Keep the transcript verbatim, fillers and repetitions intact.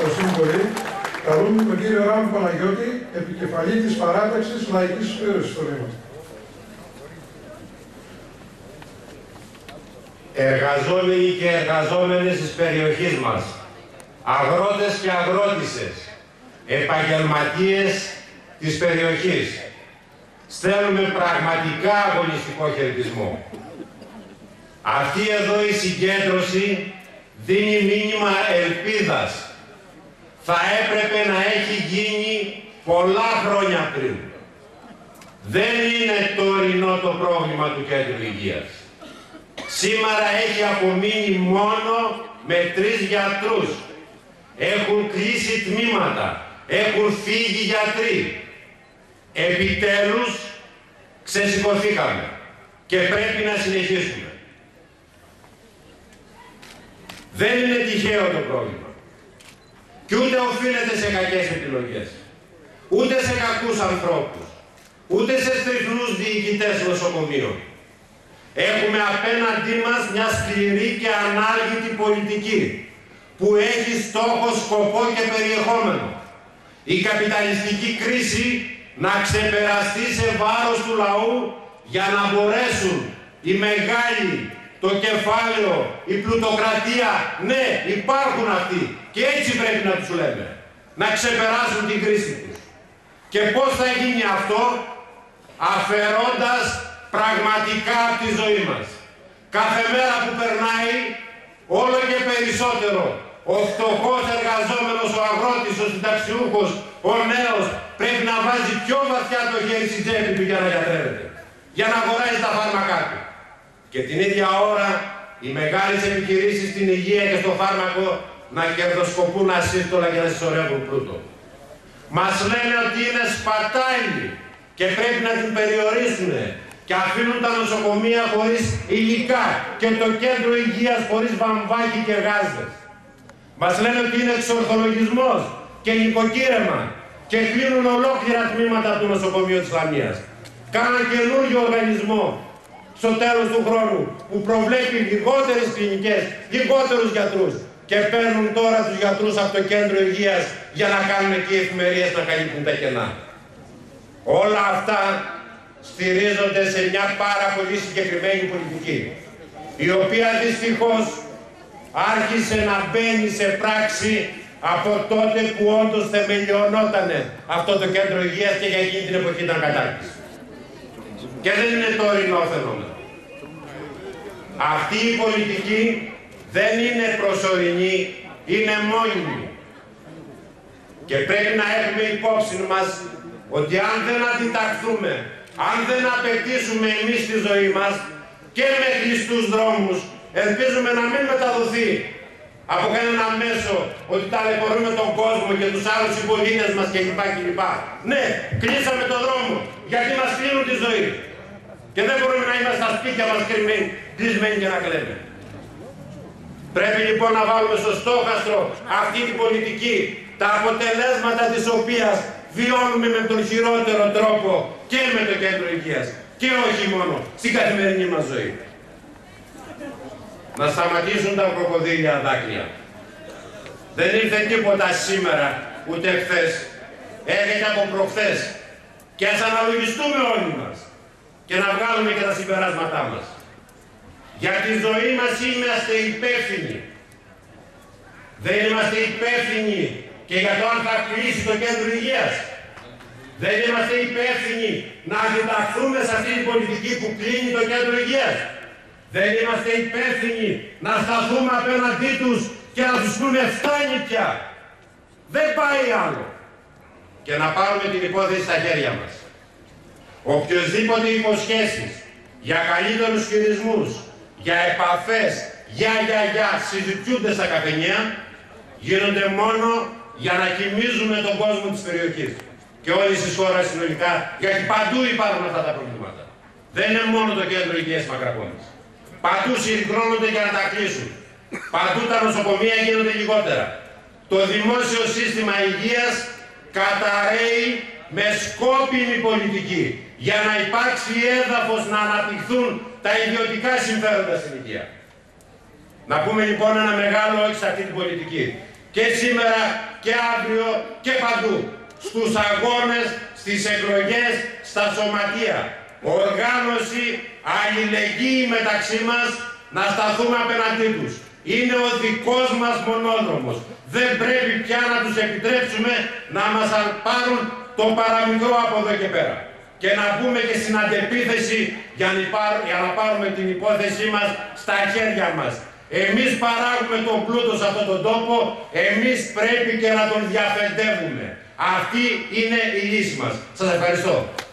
στο Σύμβολη, καλούμε τον κύριο Ράμμο Παναγιώτη, επικεφαλή της παράταξης Λαϊκής Συσπείρωσης του Λίμου. Εργαζόμενοι και εργαζόμενες της περιοχής μας, αγρότες και αγρότησες, επαγγελματίες της περιοχής, στέλνουμε πραγματικά αγωνιστικό χαιρετισμό. Αυτή εδώ η συγκέντρωση δίνει μήνυμα ελπίδας. Θα έπρεπε να έχει γίνει πολλά χρόνια πριν. Δεν είναι τωρινό το πρόβλημα του Κέντρου Υγείας. Σήμερα έχει απομείνει μόνο με τρεις γιατρούς. Έχουν κλείσει τμήματα, έχουν φύγει γιατροί. Επιτέλους ξεσηκωθήκαμε και πρέπει να συνεχίσουμε. Δεν είναι τυχαίο το πρόβλημα και ούτε οφείλεται σε κακές επιλογές, ούτε σε κακούς ανθρώπους, ούτε σε στριφνούς διοικητές νοσοκομείων. Έχουμε απέναντί μας μια σκληρή και ανάλγητη πολιτική που έχει στόχο, σκοπό και περιεχόμενο. Η καπιταλιστική κρίση να ξεπεραστεί σε βάρος του λαού για να μπορέσουν οι μεγάλοι, το κεφάλαιο, η πλουτοκρατία, ναι, υπάρχουν αυτοί και έτσι πρέπει να τους λέμε, να ξεπεράσουν την κρίση τους. Και πώς θα γίνει αυτό? Αφαιρώντας πραγματικά από τη ζωή μας. Κάθε μέρα που περνάει, όλο και περισσότερο, ο φτωχός εργαζόμενος, ο αγρότης, ο συνταξιούχος, ο νέος, πρέπει να βάζει πιο βαθιά το χέρι στην τσέπη του για να γιατρεύεται, για να αγοράζει τα φάρμακά του. Και την ίδια ώρα οι μεγάλες επιχειρήσεις στην υγεία και στο φάρμακο να κερδοσκοπούν ασύστολα και να συσσωρεύουν πλούτο. Μας λένε ότι είναι σπατάλη και πρέπει να την περιορίσουν και αφήνουν τα νοσοκομεία χωρίς υλικά και το κέντρο υγείας χωρίς βαμβάκι και γάζες. Μας λένε ότι είναι εξορθολογισμός και νοικοκύρεμα και κλείνουν ολόκληρα τμήματα του νοσοκομείου της Λαμίας. Κάναν καινούργιο οργανισμό στο τέλος του χρόνου που προβλέπει λιγότερες κλινικές, λιγότερους γιατρούς και παίρνουν τώρα τους γιατρούς από το κέντρο υγείας για να κάνουν εκεί εφημερίες να καλύπτουν τα κενά. Όλα αυτά στηρίζονται σε μια πάρα πολύ συγκεκριμένη πολιτική, η οποία δυστυχώς άρχισε να μπαίνει σε πράξη από τότε που όντως θεμελιωνότανε αυτό το κέντρο υγείας και για εκείνη την εποχή ήταν κατάρτιση. Και δεν είναι τωρινό φαινόμενο. Αυτή η πολιτική δεν είναι προσωρινή, είναι μόνιμη. Και πρέπει να έχουμε υπόψη μας ότι αν δεν αντιταχθούμε, αν δεν απαιτήσουμε εμείς τη ζωή μας και με κλειστούς δρόμους, ελπίζουμε να μην μεταδοθεί από κανένα μέσο ότι ταλαιπωρούμε τον κόσμο και τους άλλους συμπολίτες μας κλπ. κλπ. Ναι, κλείσαμε τον δρόμο γιατί μας κλείνουν τη ζωή. Και δεν μπορούμε να είμαστε στα σπίτια μας κρυμμένοι, κλεισμένοι και να κλαίμε. Πρέπει λοιπόν να βάλουμε στο στόχαστρο αυτή την πολιτική, τα αποτελέσματα της οποίας βιώνουμε με τον χειρότερο τρόπο και με το κέντρο υγείας. Και όχι μόνο στην καθημερινή μας ζωή. Να σταματήσουν τα κροκοδίλια δάκρυα. Δεν ήρθε τίποτα σήμερα, ούτε χθες. Έρχεται από προχθές. Και ας αναλογιστούμε όλοι μας και να βγάλουμε και τα συμπεράσματά μας. Για τη ζωή μας είμαστε υπεύθυνοι. Δεν είμαστε υπεύθυνοι και για το αν θα κλείσει το κέντρο υγείας. Δεν είμαστε υπεύθυνοι να αντιταχθούμε σε αυτή την πολιτική που κλείνει το κέντρο υγείας. Δεν είμαστε υπεύθυνοι να σταθούμε απέναντί τους και να τους πούμε φτάνει πια. Δεν πάει άλλο. Και να πάρουμε την υπόθεση στα χέρια μας. Οποιοσδήποτε υποσχέσεις για καλύτερους χειρισμούς, για επαφές, για για για συζητιούνται στα καφενεία, γίνονται μόνο για να κοιμίζουμε τον κόσμο της περιοχής και όλης της χώρας συνολικά, γιατί παντού υπάρχουν αυτά τα προβλήματα. Δεν είναι μόνο το κέντρο υγείας Μακρακώμης. Παντού συρρυκνώνονται για να τα κλείσουν. Παντού τα νοσοκομεία γίνονται λιγότερα. Το δημόσιο σύστημα υγείας καταραίει με σκόπιμη πολιτική για να υπάρξει έδαφος να αναπτυχθούν τα ιδιωτικά συμφέροντα στην υγεία. Να πούμε λοιπόν ένα μεγάλο όχι σε αυτή την πολιτική. και σήμερα και αύριο και παντού, στους αγώνες, στις εκλογές, στα σωματεία. Οργάνωση, αλληλεγγύη μεταξύ μας, να σταθούμε απέναντί τους. Είναι ο δικός μας μονόδρομος. Δεν πρέπει πια να τους επιτρέψουμε να μας πάρουν το παραμικρό από εδώ και πέρα. Και να μπούμε και στην αντεπίθεση για να, υπάρ, για να πάρουμε την υπόθεσή μας στα χέρια μας. Εμείς παράγουμε τον πλούτο σε αυτόν τον τόπο, εμείς πρέπει και να τον διαφεντεύουμε. Αυτή είναι η λύση μας. Σας ευχαριστώ.